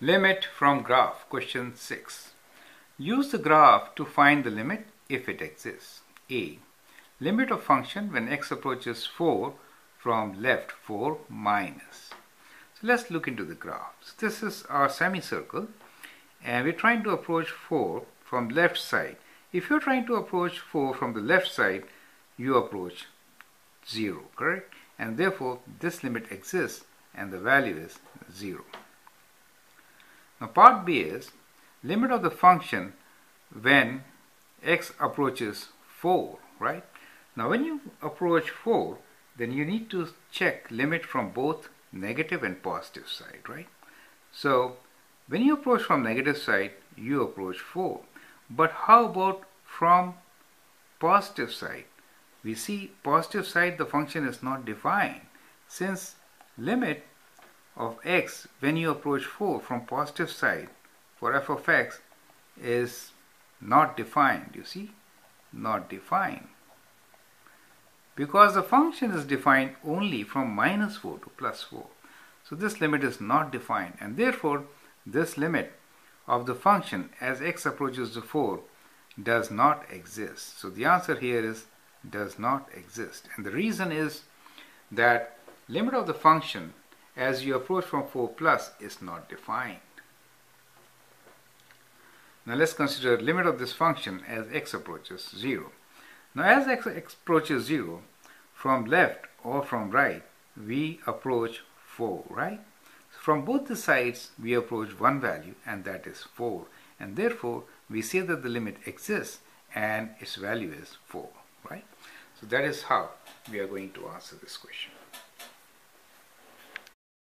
Limit from graph, question 6. Use the graph to find the limit if it exists. A. Limit of function when x approaches 4 from left 4 minus. So let's look into the graph. So this is our semicircle and we're trying to approach 4 from left side. If you're trying to approach 4 from the left side, you approach 0, correct? And therefore this limit exists and the value is 0. Now part B is limit of the function when x approaches 4, right? Now when you approach 4, then you need to check limit from both negative and positive side, right? So when you approach from negative side, you approach 4. But how about from positive side? We see positive side the function is not defined, since limit of x when you approach 4 from positive side for f of x is not defined, you see, not defined, because the function is defined only from minus 4 to plus 4. So this limit is not defined, and therefore this limit of the function as x approaches the 4 does not exist. So the answer here is does not exist, and the reason is that limit of the function as you approach from 4 plus is not defined. Now let's consider limit of this function as x approaches 0. Now as x approaches 0, from left or from right we approach 4, right? From both the sides we approach one value, and that is 4, and therefore we say that the limit exists and its value is 4, right? So that is how we are going to answer this question.